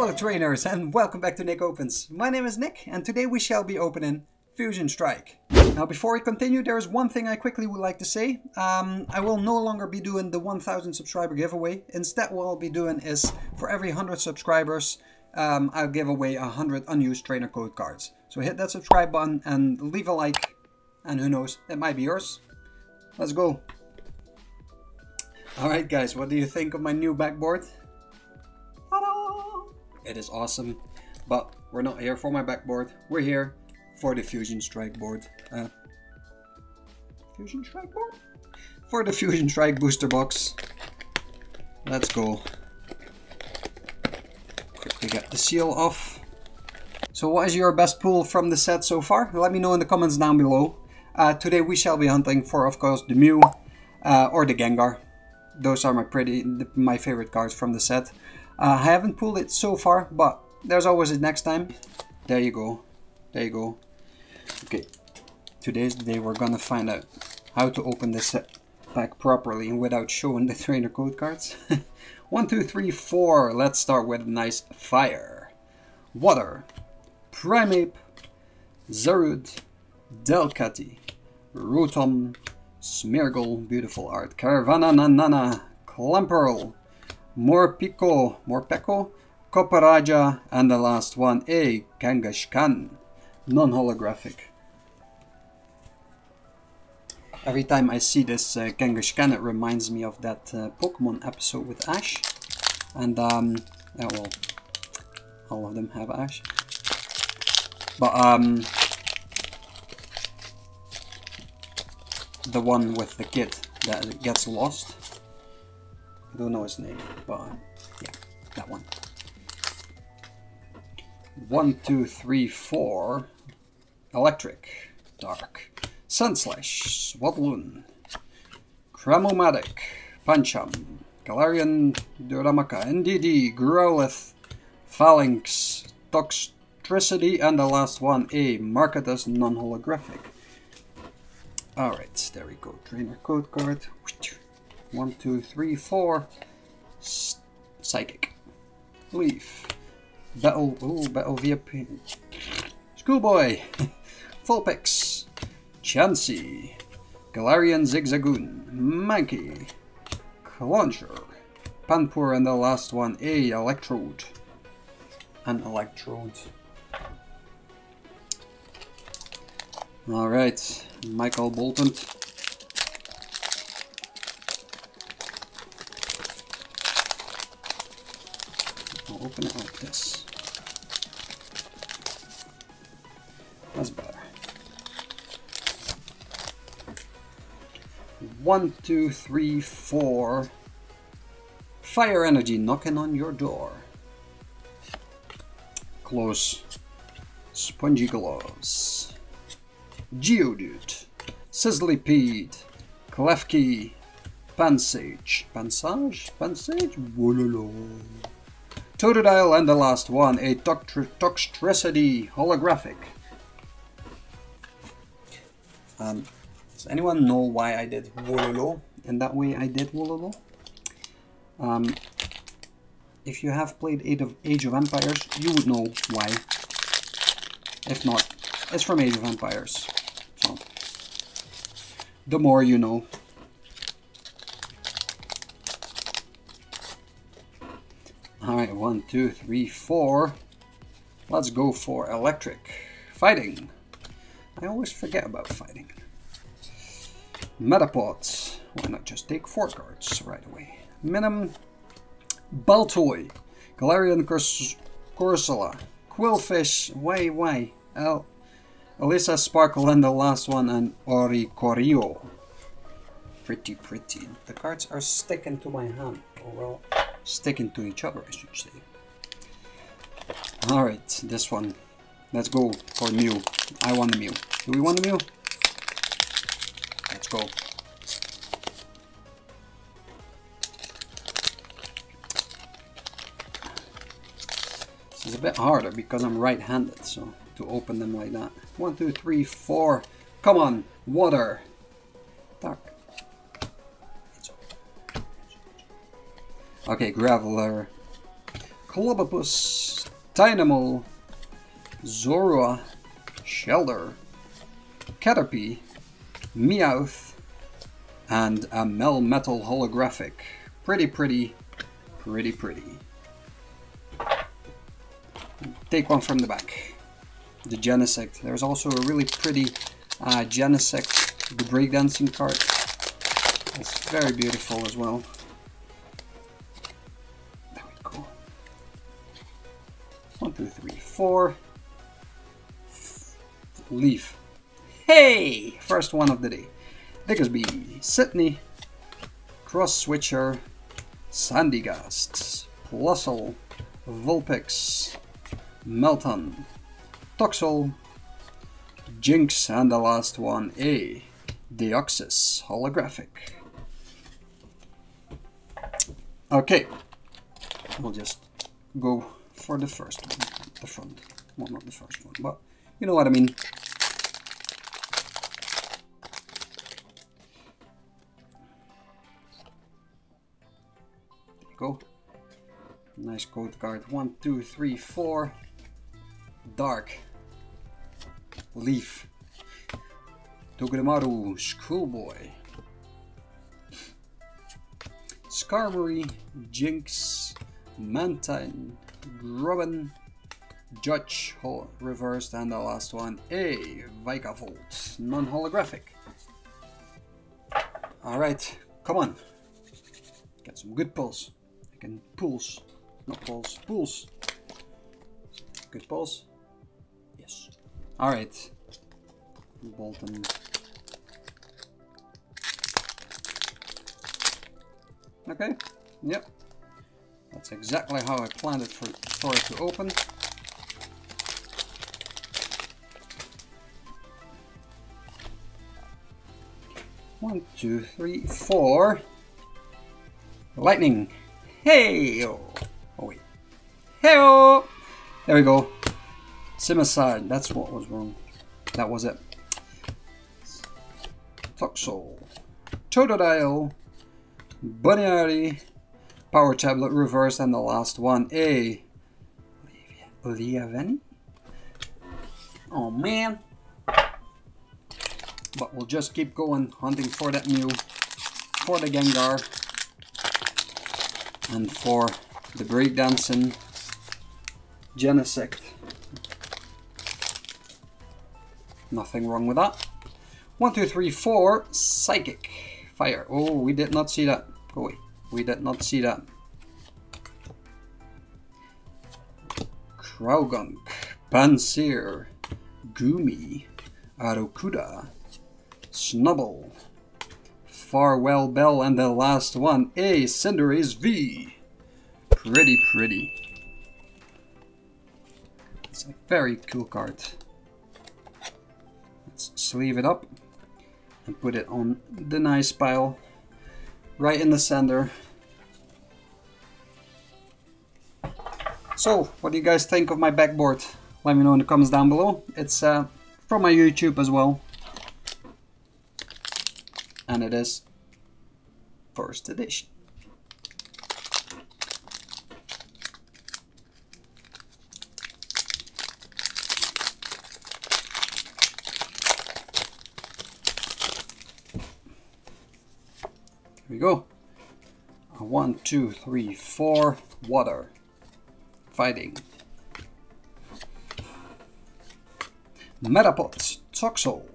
Hello trainers and welcome back to Nick Opens. My name is Nick and today we shall be opening Fusion Strike. Now before I continue, there is one thing I quickly would like to say. I will no longer be doing the 1000 subscriber giveaway. Instead what I'll be doing is for every 100 subscribers I'll give away 100 unused trainer code cards. So hit that subscribe button and leave a like and who knows, it might be yours. Let's go. Alright guys, what do you think of my new backboard? It is awesome, but we're not here for my backboard, we're here for the Fusion Strike board. Fusion Strike board? For the Fusion Strike booster box. Let's go. Quickly get the seal off. So what is your best pull from the set so far? Let me know in the comments down below. Today we shall be hunting for, of course, the Mew or the Gengar. Those are my favorite cards from the set. I haven't pulled it so far, but there's always a next time. There you go. There you go. Okay. Today's the day we're gonna find out how to open this pack properly without showing the trainer code cards. 1, 2, 3, 4. Let's start with a nice fire. Water. Primeape. Zarud. Delcatty. Rotom. Smeargle. Beautiful art. Caravananana. Clamperl. Morpeko, Coparaja, and the last one, a Kangaskhan, non-holographic. Every time I see this Kangaskhan, it reminds me of that Pokemon episode with Ash. And, yeah, well, all of them have Ash. But, the one with the kid that gets lost. I don't know his name, but yeah, that one. 1, 2, 3, 4. Electric, Dark, Sunslash, Swadloon, Cramomatic, Pancham, Galarian Duramaka, NDD, Growlithe, Phalanx, Toxtricity, and the last one, a market as non-holographic. Alright, there we go. Trainer code card. 1, 2, 3, 4. Psychic. Leaf. Battle. Ooh, Battle via Pin. Schoolboy. Vulpix. Chansey. Galarian Zigzagoon. Mankey. Clauncher. Panpour, and the last one, a Electrode. An Electrode. Alright. Michael Bolton. Open it like this. That's better. 1, 2, 3, 4. Fire energy knocking on your door. Close. Spongy gloves. Geodude. Sizzlypede. Klefki. Pansage. Wololo. Totodile, and the last one, a Toxtricity holographic. Does anyone know why I did Wololo? And that way I did Wololo? If you have played Age of Empires, you would know why. If not, it's from Age of Empires. So, the more you know. Alright, 1, 2, 3, 4. Let's go for electric. Fighting. I always forget about fighting. Metapod. Why not just take 4 cards right away? Minim. Baltoy. Galarian Corsola. Quillfish. Why? Alyssa Sparkle, and the last one, and Oricorio. Pretty. The cards are sticking to my hand. Oh well. Sticking to each other, I should say. Alright, this one. Let's go for Mew. I want the Mew. Do we want the Mew? Let's go. This is a bit harder because I'm right-handed, so to open them like that. 1, 2, 3, 4. Come on, water. Dark. Okay, Graveler, Clobopus, Dynamo, Zorua, Shellder, Caterpie, Meowth, and a Melmetal holographic. Pretty. Take one from the back. The Genesect. There's also a really pretty Genesect, the breakdancing card. It's very beautiful as well. There we go. 1, 2, 3, 4. Leaf. Hey! First one of the day. Diggersby, Sydney, Cross Switcher, Sandygast, Plusle, Vulpix, Melton, Toxel, Jinx, and the last one, a Deoxys holographic. Okay, we'll just go for the first one, the front. Well, not the first one, but you know what I mean. There you go. Nice code card. 1, 2, 3, 4. Dark. Leaf. Togedemaru, Schoolboy. Skarmory, Jinx, Mantine, Grubbin, Judge, reversed, and the last one, a Vikavolt, non-holographic. Alright, come on. Got some good pulls. I can pulls. Not pulls, pulls. Good pulls. Yes. Alright. Bolton. Okay. Yep. That's exactly how I planned it for it to open. One, two, three, four. Lightning. Hey-oh. Oh, wait. Hey-oh. There we go. Simaside. That's what was wrong. That was it. Toxel, Totodile, Bunyari, Power Tablet reverse, and the last one, a Liaveni? Oh man. But we'll just keep going, hunting for that Mew, for the Gengar, and for the breakdancing Genesect. Nothing wrong with that. 1, 2, 3, 4, Psychic, Fire. Oh, we did not see that. Go away. We did not see that. Krogunk, Panseer, Goomy, Arakuda, Snubble, Farewell Bell, and the last one, a Cinderace V. Pretty. It's a very cool card. Let's sleeve it up and put it on the nice pile right in the center. So, what do you guys think of my backboard? Let me know in the comments down below. It's from my YouTube as well. And it is first edition. Here we go. 1, 2, 3, 4. Water. Fighting. Metapod, Toxel,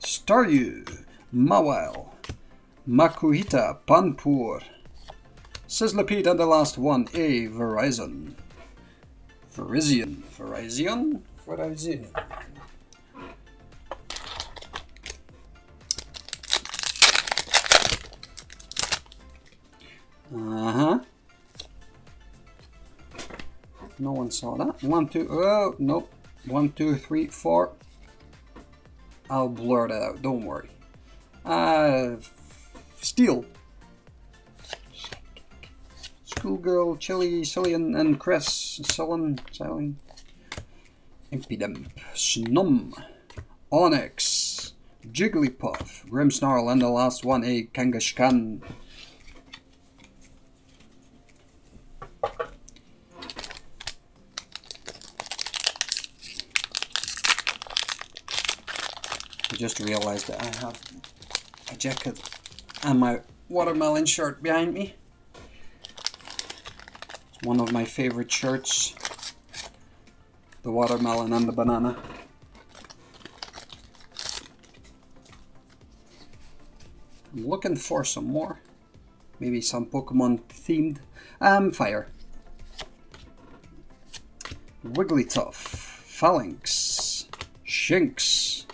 Staryu, Mawile, Makuhita, Panpour, Sizzlipede, and the last one, a Verizon. Virizion? No one saw that. 1, 2, oh, nope. 1, 2, 3, 4. I'll blur that out, don't worry. Steel. Schoolgirl, Chili, Cillian, and Cress. Cillian. Impidimp. Snom. Onyx. Jigglypuff. Grimmsnarl, and the last one, a Kangaskhan. just realized that I have a jacket and my watermelon shirt behind me. It's one of my favorite shirts. The watermelon and the banana. I'm looking for some more. Maybe some Pokemon themed. Fire. Wigglytuff. Phalanx. Shinx.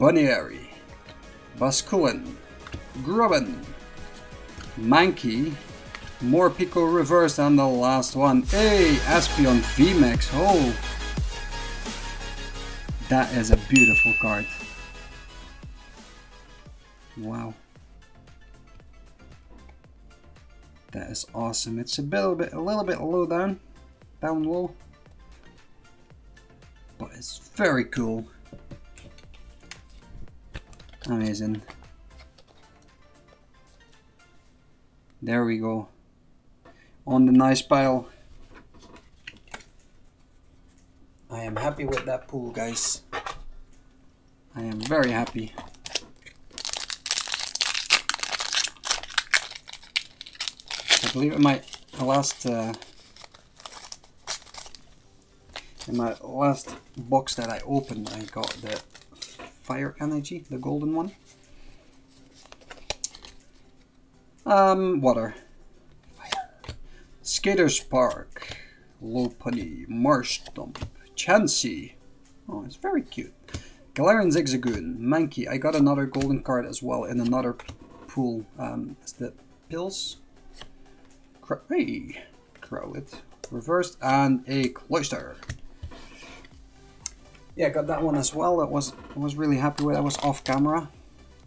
Bunnyary. Basculin. Grubbin. Mankey. More Pico reversed and the last one. Hey! Espeon VMAX. Oh! That is a beautiful card. Wow. That is awesome. It's a little bit low down low. But it's very cool. Amazing. There we go. On the nice pile. I am happy with that pool, guys. I am very happy. I believe in my last box that I opened, I got the fire energy, the golden one. Water. Skater's Park. Lopunny. Marsh Dump. Chansey. Oh, it's very cute. Galarian Zigzagoon. Mankey. I got another golden card as well in another pool. Is that Pills? Hey! Crowlet. Reversed. And a Cloyster. Yeah, I got that one as well. That was, I was really happy with. That was off camera.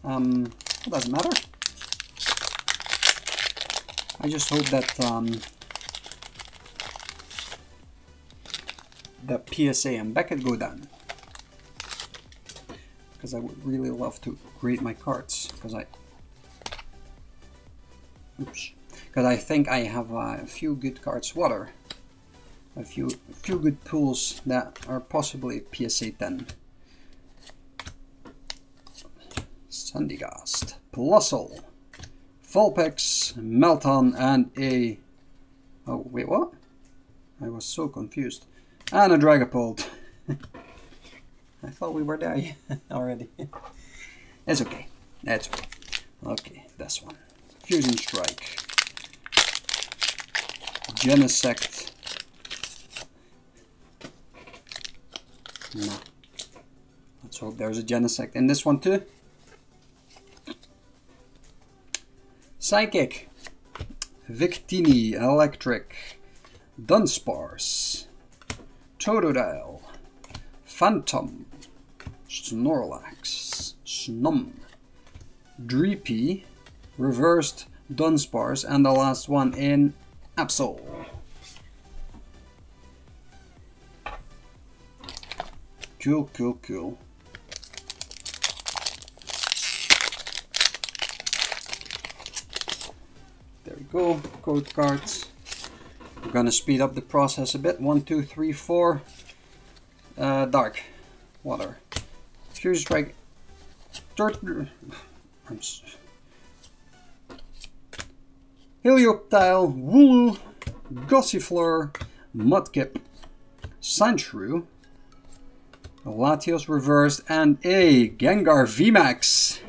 It doesn't matter. I just hope that... the PSA and Beckett go down, because I would really love to grade my cards, because I think I have a few good cards. Water, a few good pools that are possibly PSA 10. Sandygast, Plusle, Vulpix, Melton, and a... oh wait, what? I was so confused. And a Dragapult. I thought we were there already. It's okay. That's okay. Okay, this one. Fusion Strike. Genesect. No. Let's hope there's a Genesect in this one too. Psychic. Victini. Electric. Dunsparce. Totodile, Phantom, Snorlax, Snum, Dreepy, reversed Dunsparce, and the last one in Absol. Cool, cool, cool. There we go, code cards. We're gonna speed up the process a bit. 1, 2, 3, 4. Dark. Water. Fusion Strike. Helioptile. Wooloo. Gossifleur. Mudkip. Sandshrew. Latios reversed. And a Gengar VMAX.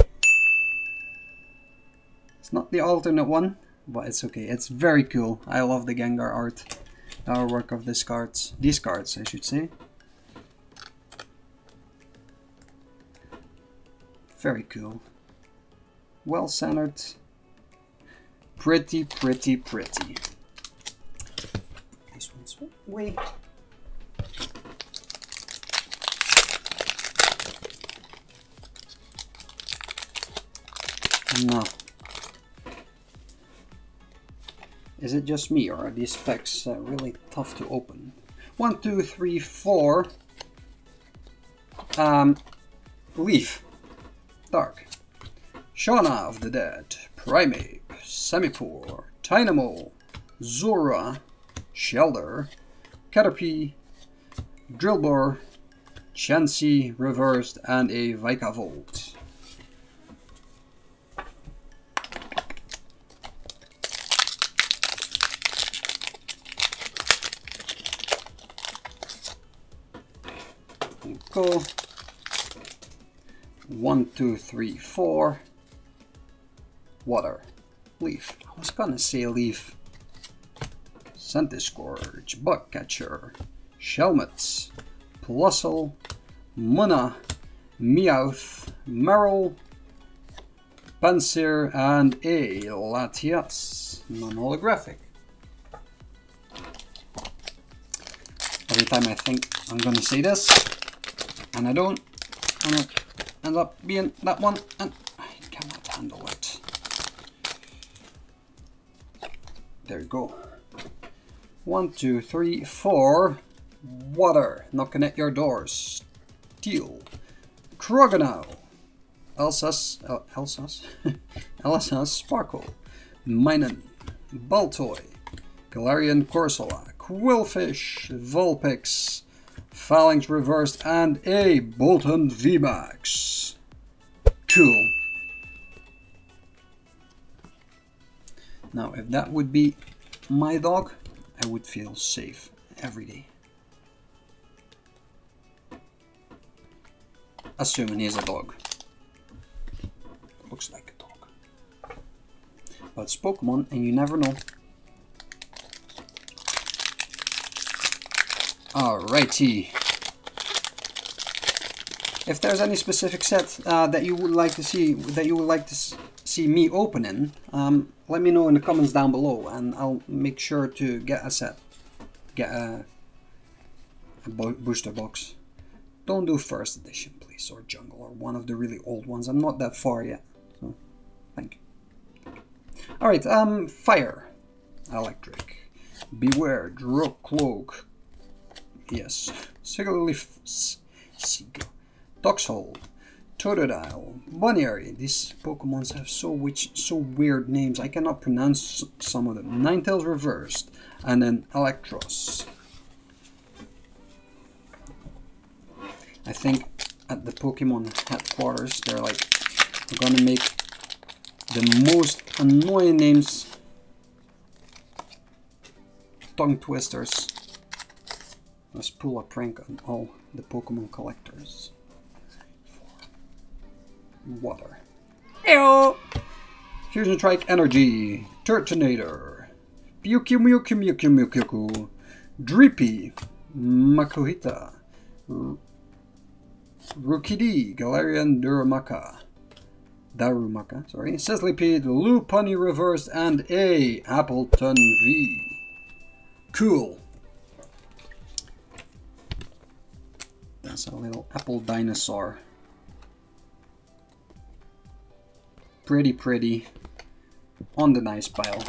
It's not the alternate one, but it's okay. It's very cool. I love the Gengar art, the artwork of these cards. These cards, I should say. Very cool. Well centered. Pretty, pretty, pretty. This one's way. No. Is it just me, or are these packs really tough to open? 1, 2, 3, 4. Leaf. Dark. Shauna of the Dead. Primeape. Semipour. Tynamo. Zora. Shellder. Caterpie. Drillbur. Chansey reversed, and a Vikavolt. Cool. 1, 2, 3, 4. Water. Leaf. I was gonna say leaf. Scented Scourge, Bug Catcher, Shelmets, Plusle, Munna, Meowth, Merrill, Pansir, and a Latias. Non-holographic. Every time I think I'm gonna say this, and I don't, I'm gonna end up being that one, and I cannot handle it. There you go. 1, 2, 3, 4. Water, knocking at your doors. Steel. Krogonau. Elsass Sparkle. Minun. Baltoy. Galarian Corsola. Quillfish. Vulpix. Phalanx reversed, and a Bolton VMAX. Cool. Now, if that would be my dog, I would feel safe every day. Assuming he's a dog. Looks like a dog. But it's Pokemon, and you never know. Alrighty. If there's any specific set that you would like to see, that you would like to see me opening, let me know in the comments down below, and I'll make sure to get a set, get a booster box. Don't do first edition, please, or jungle, or one of the really old ones. I'm not that far yet, so thank you. All right, fire, electric, beware, draw cloak. Yes, Toxhole, Totodile, Bunnyry. These Pokemons have so weird names. I cannot pronounce some of them. Ninetales reversed, and then Electros. I think at the Pokemon headquarters, they're like, we're gonna make the most annoying names, tongue twisters. Let's pull a prank on all the Pokemon collectors. Water. Ew! Fusion Strike Energy. Turtonator. Pyukyu. Dreepy. Makuhita. Rookidee. Galarian Darumaka. Sorry. Sizzlipede. Lopunny reversed, and a Appleton V. Cool. That's a little apple dinosaur. Pretty on the nice pile.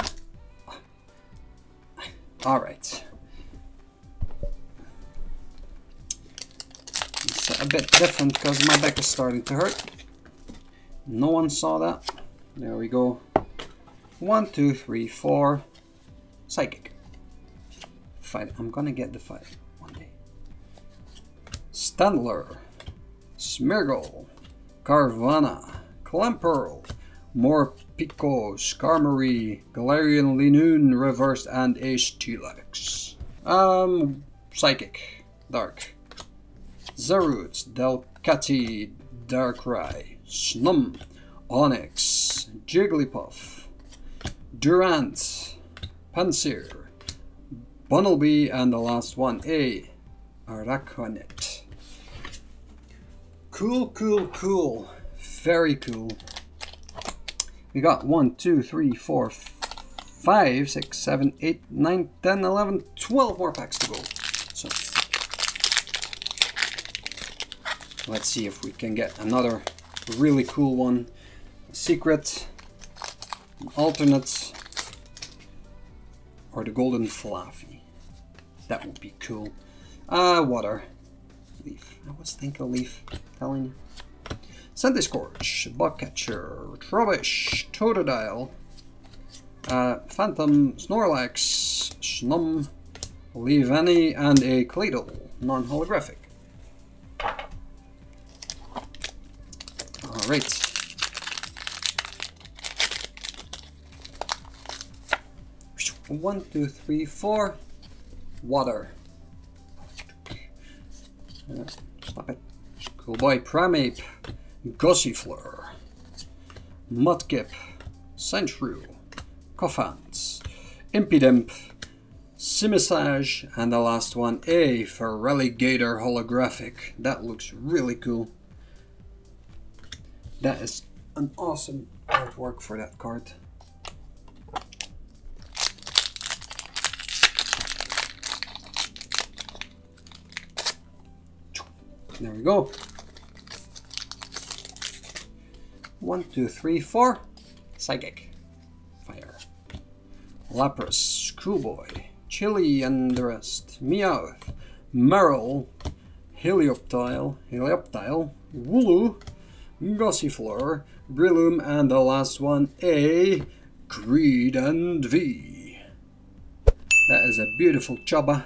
All right, it's a bit different because my back is starting to hurt. No one saw that. There we go. 1, 2, 3, 4. Psychic. Fight. I'm gonna get the fight one day. Standler, Smeargle, Carvanha, Clamperl, Morpeko, Skarmory, Galarian Linoon reversed, and a Steelix. Psychic, Dark. Zarude, Delcatty, Darkrai, Snum, Onyx, Jigglypuff, Durant, Pansir, Bunnelby, and the last one, a Araquanid. Cool. Very cool. We got 1, 2, 3, 4, 5, 6, 7, 8, 9, 10, 11, 12 more packs to go. So let's see if we can get another really cool one. A secret, an alternate, or the golden Fluffy. That would be cool. Water. Leaf. I was thinking leaf, telling you. Scented Scourge, Bugcatcher, Trubbish, Totodile, Phantom, Snorlax, Snum, Leavanny, and a Claydol, non-holographic. All right. One, two, three, four. Water. Stop it. Cool boy. Primeape. Gossifleur. Mudkip. Sandshrew. Coffins. Impidimp. Simisage. And the last one, a Feraligatr holographic. That looks really cool. That is an awesome artwork for that card. There we go. One, two, three, four. Psychic. Fire. Lapras. Screwboy. Chili and the rest. Meowth. Merrill. Helioptile. Wooloo. Gossifleur. Breloom. And the last one, a Greedentv. That is a beautiful Chubba.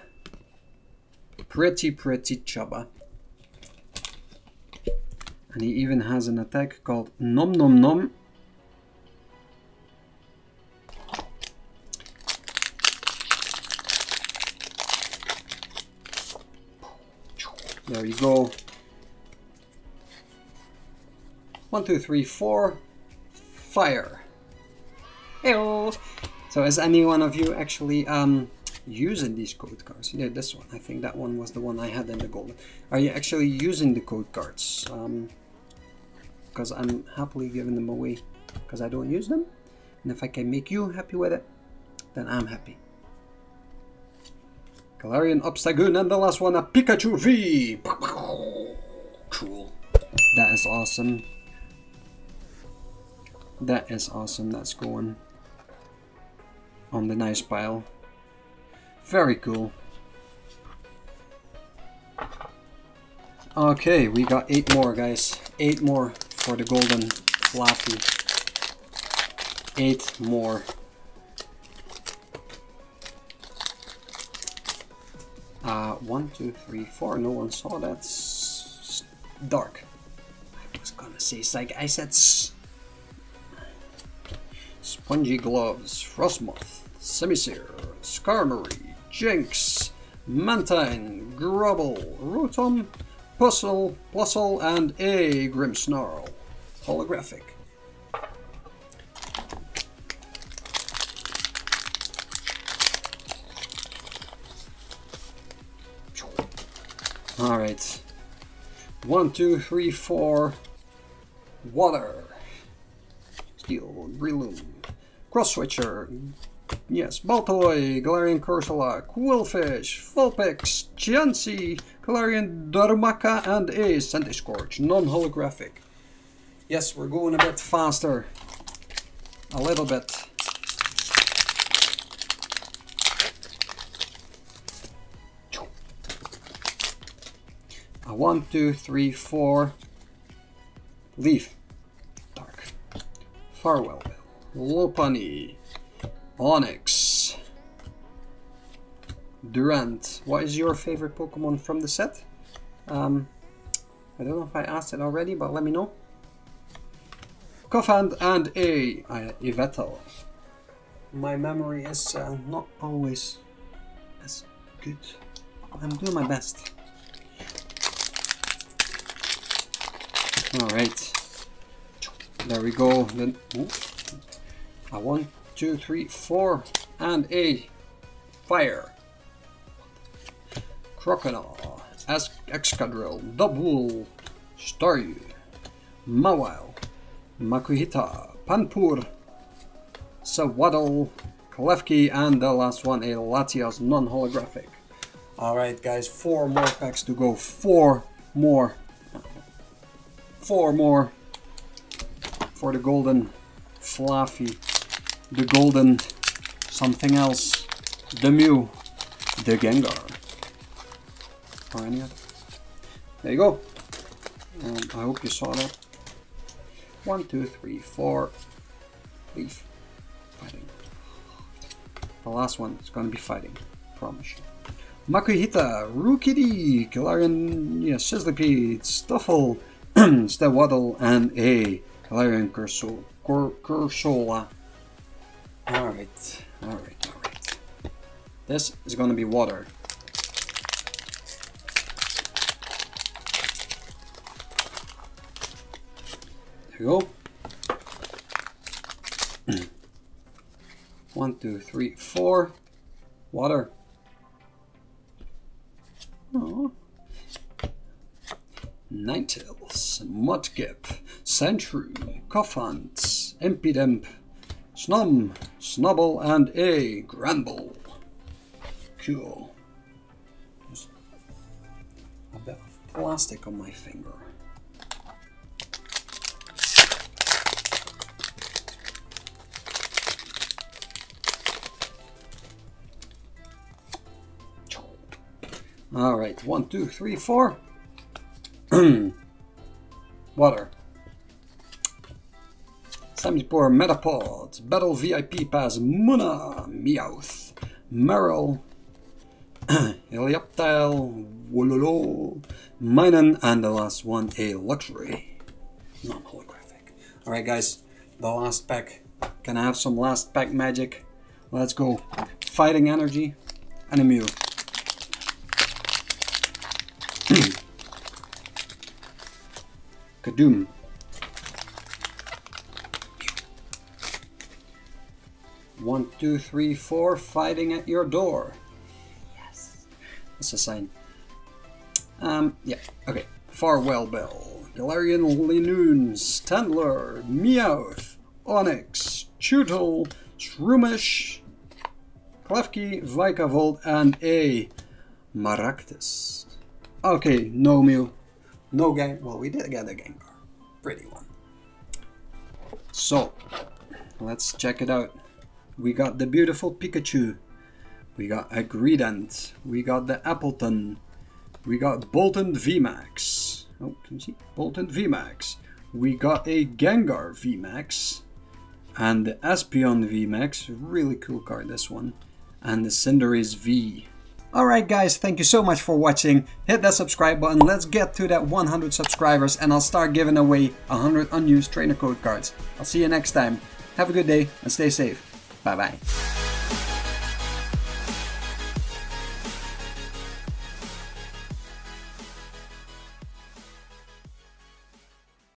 Pretty, pretty Chubba. And he even has an attack called Nom Nom Nom. There you go. One, two, three, four. Fire. Heyo. So is any one of you actually using these code cards? Yeah, this one. I think that one was the one I had in the golden. Are you actually using the code cards? Because I'm happily giving them away because I don't use them, and if I can make you happy with it, then I'm happy. Galarian Obstagoon, and the last one, a Pikachu V. Cool. That is awesome. That is awesome. That's going on the nice pile. Very cool. Okay, we got 8 more, guys. 8 more. For the golden Fluffy. 8 more. One, two, three, four. No one saw that. Dark. I was gonna say psych. I said s. Spongy Gloves. Frostmoth. Simisear. Skarmory. Jinx. Mantine. Grubble. Rotom. Puzzle, and a Grimmsnarl. Holographic. Alright. One, two, three, four. Water. Steel, Breloom. Cross-Switcher. Yes, Baltoy, Galarian Corsola, Quillfish, Vulpix, Chansey, Galarian Darumaka, and a Sandiscorch, non-holographic. Yes, we're going a bit faster. A little bit. A 1, 2, 3, 4. Leaf. Dark. Farewell. Lopunny. Onix. Durant. What is your favorite Pokemon from the set? I don't know if I asked it already, but let me know. Koffand and a Yveltal. My memory is not always as good. I'm doing my best. Alright. There we go. Then I won. 2, 3, 4, and a fire. Croconaw, Excadrill, Dubwool, Staryu, Mawile, Makuhita, Panpour, Sawaddle, Klefki, and the last one, a Latias non-holographic. Alright guys, 4 more packs to go. 4 more. 4 more for the golden Fluffy. The golden something else, the Mew, the Gengar, or any other. There you go. I hope you saw that. 1, 2, 3, 4. Leaf. Fighting. The last one is gonna be fighting. Promise you. Makuhita, Rookidee, Galarian, Sizzlipede, Stuffle, Stelladdle and a Galarian Cursola. Alright. This is gonna be water. There we go. 1, 2, 3, 4. Water. Oh. Ninetales, Mudkip, Sandshrew, Coffant, Impidimp, Snum, Snubble, and a Granbull. Cool. Just a bit of plastic on my finger. Alright, 1, 2, 3, 4. Water. Samispoor, Metapod, Battle VIP Pass, Muna, Meowth, Merrill, Helioptile, Wololo, Minun, and the last one, a Luxury. Not holographic. Alright guys, the last pack. Can I have some last pack magic? Let's go. Fighting Energy and a Mew. Kadoom. One, two, three, four, fighting at your door. Yes. That's a sign. Yeah, okay. Farewell Bell, Galarian Linoon, Tandler, Meowth, Onyx, Chutel, Shroomish, Klefki, Vikavolt, and a Maractus. Okay, no Mew. No game. Well, we did get a game card. Pretty one. So, let's check it out. We got the beautiful Pikachu. We got a Greedent. We got the Appleton. We got Bolton VMAX. Oh, can you see? Bolton VMAX. We got a Gengar VMAX. And the Espeon VMAX. Really cool card, this one. And the Cinderace V. Alright guys, thank you so much for watching. Hit that subscribe button, let's get to that 100 subscribers and I'll start giving away 100 unused trainer code cards. I'll see you next time. Have a good day and stay safe. Bye bye.